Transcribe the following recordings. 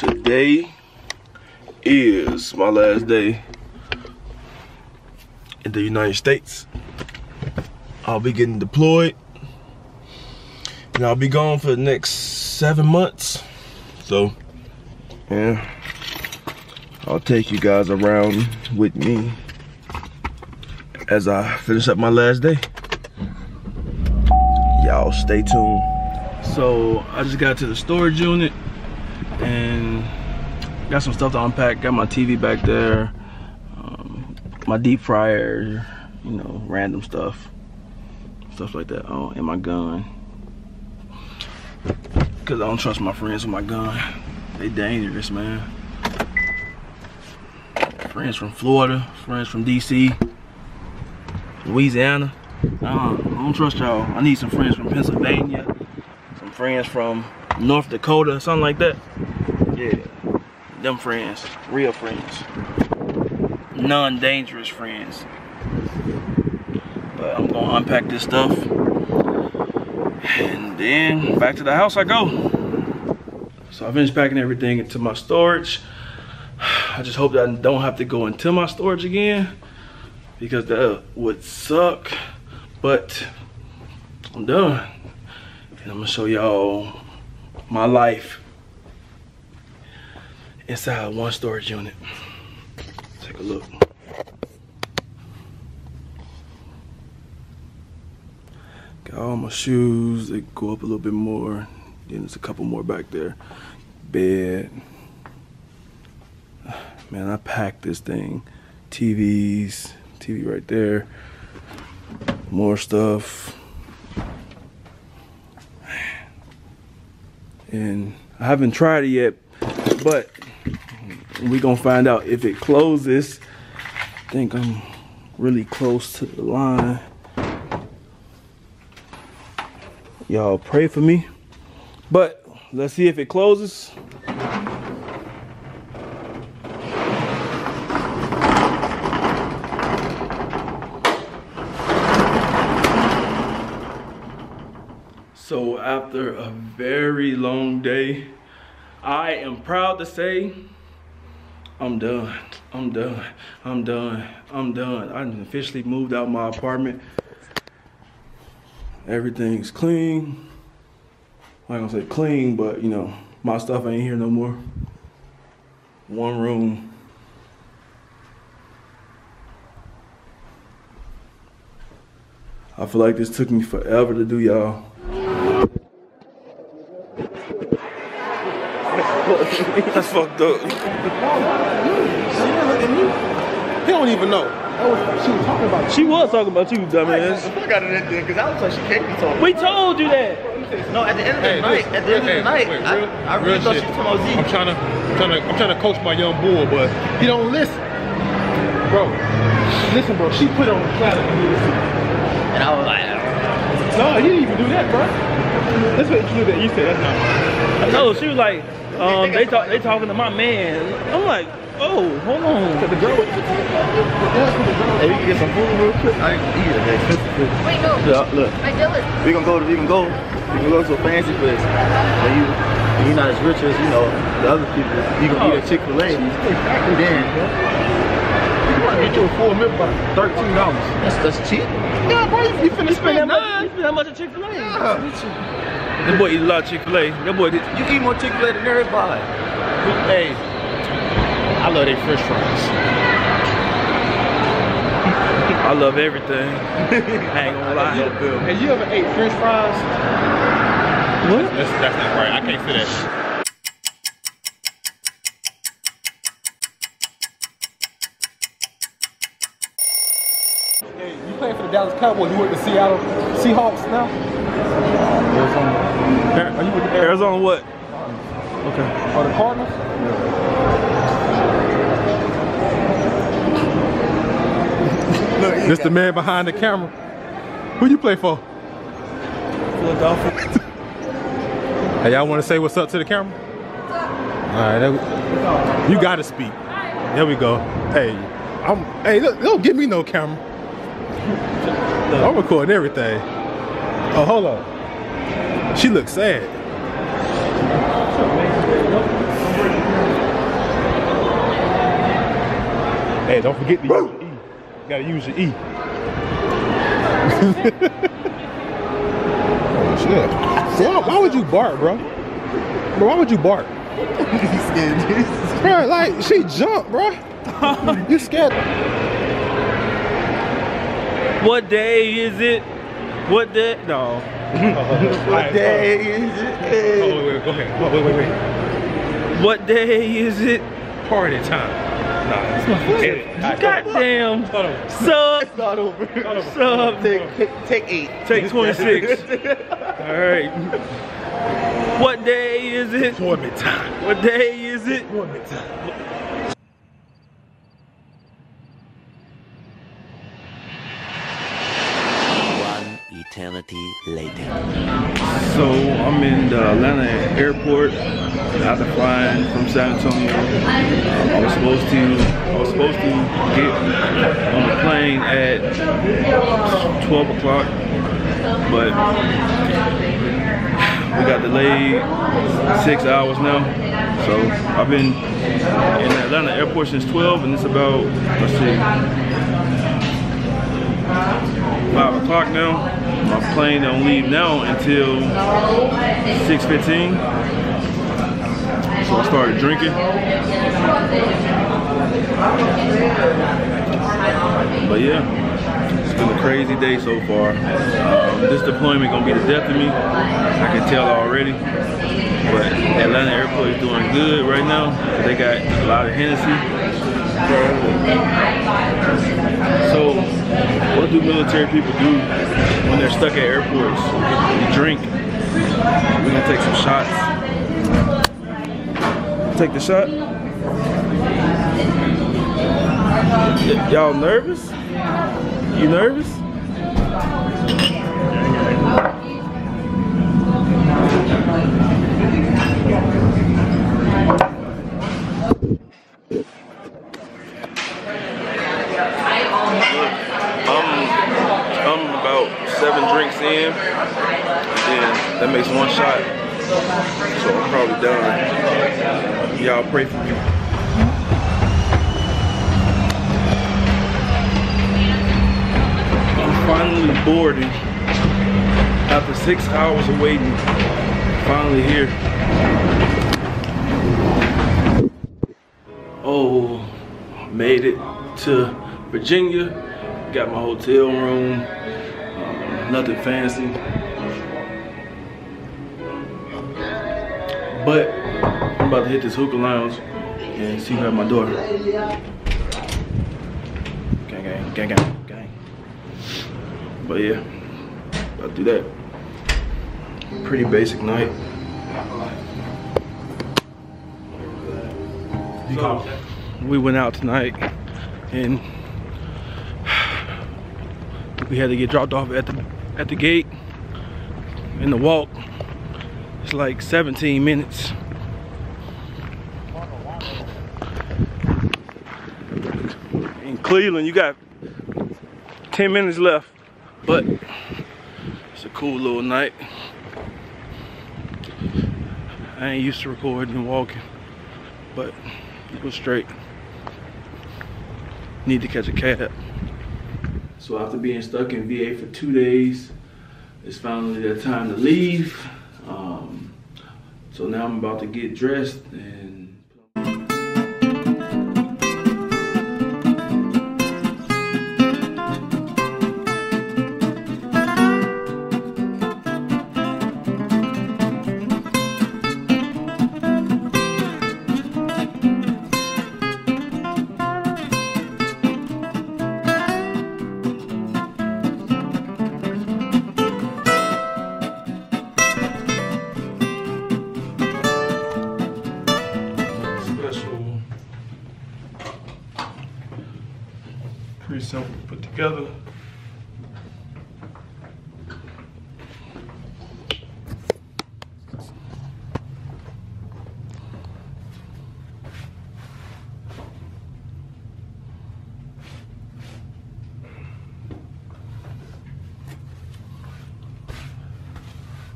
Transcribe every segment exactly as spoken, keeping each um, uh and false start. Today is my last day in the United States. I'll be getting deployed, and I'll be gone for the next seven months. So, yeah, I'll take you guys around with me as I finish up my last day. Y'all stay tuned. So, I just got to the storage unit and got some stuff to unpack. Got my T V back there, um, my deep fryer, you know, random stuff, stuff like that. Oh, and my gun, because I don't trust my friends with my gun. They dangerous, man. Friends from Florida, friends from D C, Louisiana. Nah, I don't trust y'all. I need some friends from Pennsylvania, some friends from North Dakota, something like that. Yeah, them friends, real friends, non-dangerous friends. But I'm gonna unpack this stuff, and then back to the house I go. So I finished packing everything into my storage. I just hope that I don't have to go into my storage again, because that would suck. But I'm done, and I'm gonna show y'all my life inside one storage unit. Take a look. Got all my shoes. They go up a little bit more. Then there's a couple more back there. Bed. Man, I packed this thing. T Vs. T V right there. More stuff. And I haven't tried it yet, but we're gonna find out if it closes. I think I'm really close to the line. Y'all pray for me. But let's see if it closes. So after a very long day, I am proud to say I'm done. I'm done. I'm done. I'm done. I officially moved out my apartment. Everything's clean. I'm not gonna say clean, but you know, my stuff ain't here no more. One room. I feel like this took me forever to do, y'all. That's fucked up. She didn't look at me. He don't even know. Was, she was talking about you. She was talking about you, dumbass. I got it in there because I was like, she can't be talking. We told you that. No, at the end of the hey, night, listen, at the end hey, of the hey, night, wait, I, real, I really real thought shit. She was talking about Z. I'm trying to, I'm trying to, I'm trying to coach my young bull, but he don't listen, bro. Listen, bro. She put on the platter for me to see. And I was like, no, he didn't even do that, bro. That's what you did. You said that's not. No, she was like. Um, they talk, they talking to my man. I'm like, oh, hold on. Hey, we can get some food real quick. I ain't eat it, man. Wait, no. Look, look. I do it. We gonna go to, we can go, we can go to a fancy place. But you, you're not as rich as, you know, the other people. You can oh. eat a Chick-fil-A. And then, you wanna get you a full meal for thirteen dollars. That's, that's cheap. Yeah, bro, you, you finna spend that much. You spend that much at Chick-fil-A. Yeah. That boy eat a lot of Chick-fil-A. That boy did. You eat more Chick-fil-A than everybody. Hey, I love their french fries. I love everything. I ain't gonna lie. Have you ever ate french fries? What? That's, that's not right. I can't say that. Hey, you playing for the Dallas Cowboys? You with the Seattle Seahawks now? Arizona. Are you with the Arizona? Arizona what? Okay. Are the Cardinals? Yeah. Look, this the man behind the camera. Who you play for? Philadelphia. Hey, y'all want to say what's up to the camera? All right. You gotta speak. There we go. Hey, I'm. Hey, look, don't give me no camera. I'm recording everything. Oh, hold on. She looks sad. Hey, don't forget to use your E. You gotta use your E. Oh shit. Why, why would you bark, bro? Bro, why would you bark? He's scared. Bro, like, she jumped, bro. You scared. What day is it? What day? No. What day is it? Oh, wait, wait, go ahead. Oh, wait, wait, wait. What day is it? Party time. Nah, goddamn. Sub. It's not over. Sub. Take, take, take eight. Take twenty-six. Alright. What day is it? Tournament time. What day is it? Tournament time. One eternity later. So I'm in the Atlanta airport. After flying from San Antonio, um, I was supposed to I was supposed to get on the plane at twelve o'clock, but we got delayed six hours now. So I've been in Atlanta airport since twelve, and it's about, let's see, five o'clock now. My plane don't leave now until six fifteen. So I started drinking. But yeah, it's been a crazy day so far. Um, this deployment gonna be the death of me. I can tell already. But Atlanta Airport is doing good right now. They got a lot of Hennessy. So what do military people do when they're stuck at airports? They drink. We're gonna take some shots. Take the shot. Y'all nervous? You nervous? I'm, I'm about seven drinks in, and that makes one shot. So I'm probably done. Y'all pray for me. I'm finally boarding. After six hours of waiting, finally here. Oh, made it to Virginia. Got my hotel room. Um, nothing fancy. But I'm about to hit this hookah lounge and see her at my door. Gang, gang, gang, gang, gang. But yeah, about to do that. Pretty basic night. So, we went out tonight and we had to get dropped off at the at the gate in the walk. It's like seventeen minutes. In Cleveland, you got ten minutes left, but it's a cool little night. I ain't used to recording and walking, but it was straight. Need to catch a cab. So after being stuck in V A for two days, it's finally that time to leave. Um, so now I'm about to get dressed and simple to put together.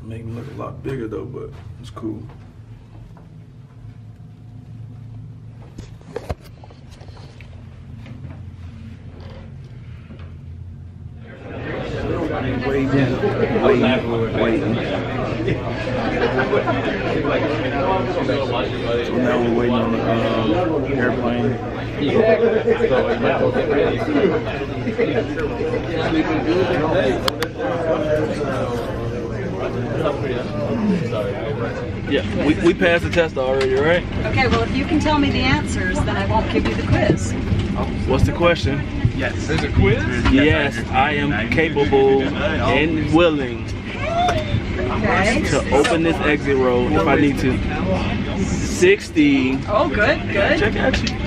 Make me look a lot bigger though, but it's cool. wait, wait, wait. So now we're waiting on the um, airplane. Yeah, we, we passed the test already, right? Okay, well, if you can tell me the answers, then I won't give you the quiz. What's the question? Yes. There's a quiz? Yes, I am capable and willing okay. to open this exit road if I need to. sixty. Oh, good, good. Check action.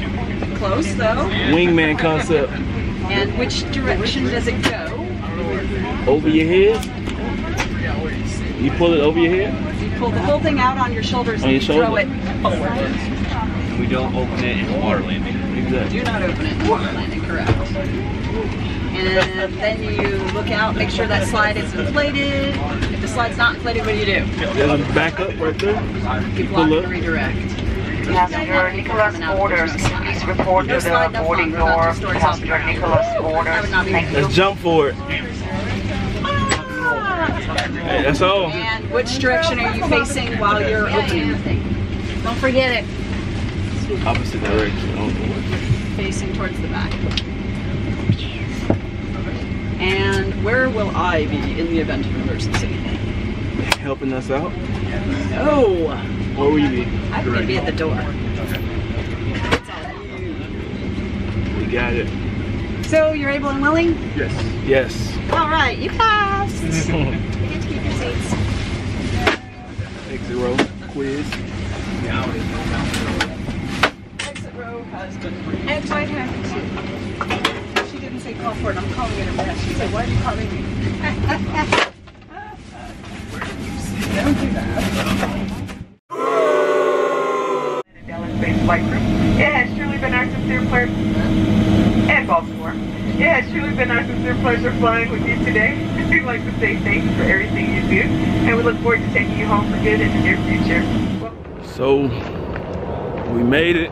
Close though. Wingman concept. And which direction does it go? Over your head. You pull it over your head? You pull the whole thing out on your shoulders on and your shoulder. Throw it forward. We don't open it in water landing. Exactly. Do not open it in water landing, correct. And then you look out, make sure that slide is inflated. If the slide's not inflated, what do you do? Just back up right there. You block and redirect. Passenger Nicholas Borders, please report to the boarding door. Passenger Nicholas Borders, thank you. Let's jump for it. Hey, that's all. And which direction are you facing while you're opening the thing? Don't forget it. Opposite direction. Facing towards the back. And where will I be in the event of an emergency? Helping us out? No. Where will you be? I would be at the door. We got it. So you're able and willing? Yes. Yes. All right, you passed. You get to keep your seats. Exit row quiz. Exit row has been. Exit row has been. She didn't say call for it. I'm calling it a mess. She said, "Why are you calling me?" Don't do that. Flight group. It has surely been our sincere pleasure and Baltimore. It has surely been our sincere pleasure flying with you today. We'd like to say thank you for everything you do, and we look forward to taking you home for good in the near future. So we made it.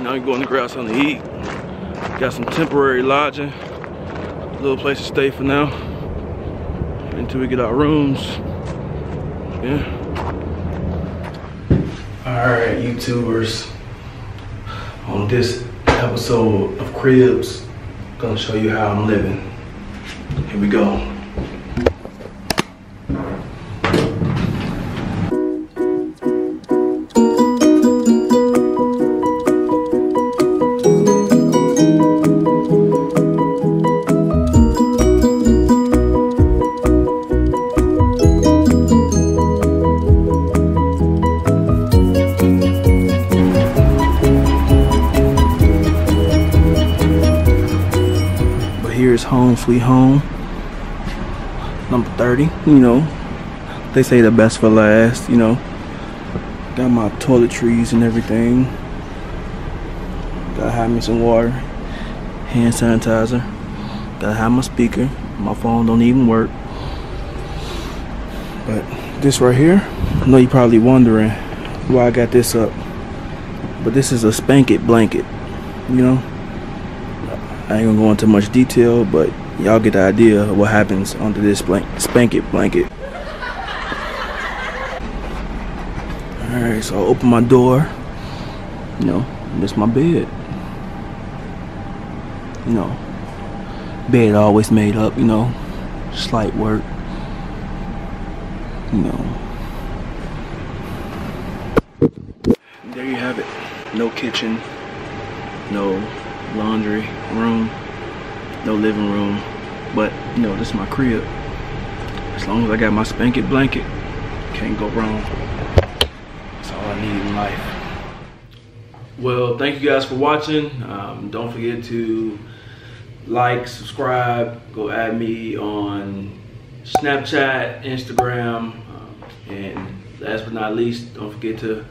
Now we're going to grab something to eat. Got some temporary lodging, a little place to stay for now until we get our rooms. Yeah. Alright, YouTubers, on this episode of Cribs, I'm gonna show you how I'm living. Here we go. Home sweet home, number thirty. You know, they say the best for last. You know, got my toiletries and everything. Gotta have me some water, hand sanitizer. Gotta have my speaker. My phone don't even work. But this right here, I know you're probably wondering why I got this up, but this is a Spank-It blanket. You know, I ain't gonna go into much detail, but y'all get the idea of what happens under this blank Spank It blanket. Alright, so I open my door. You know, this my bed. You know, bed always made up, you know, slight work. You know. There you have it. No kitchen, no laundry room, no living room, but you know, this is my crib. As long as I got my Spank-It blanket, can't go wrong. That's all I need in life. Well, thank you guys for watching. Um, don't forget to like, subscribe, go add me on Snapchat, Instagram, um, and last but not least, don't forget to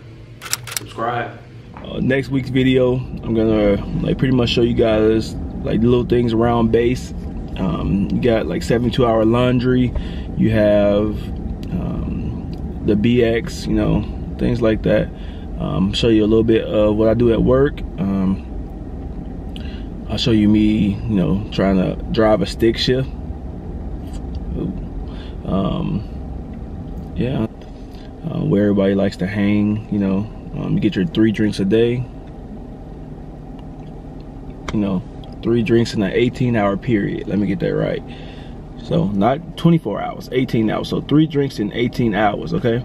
subscribe. Uh, next week's video, I'm gonna like pretty much show you guys like little things around base. Um, you got like seventy-two hour laundry, you have um, the B X, you know, things like that. Um, show you a little bit of what I do at work. Um, I'll show you me, you know, trying to drive a stick shift. um, yeah, uh, where everybody likes to hang, you know. Um, you get your three drinks a day, you know, three drinks in an eighteen hour period. Let me get that right. So not twenty-four hours, eighteen hours. So three drinks in eighteen hours, okay?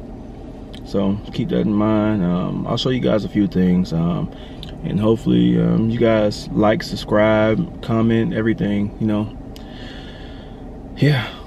So keep that in mind. Um, I'll show you guys a few things. Um, and hopefully um, you guys like, subscribe, comment, everything, you know. Yeah.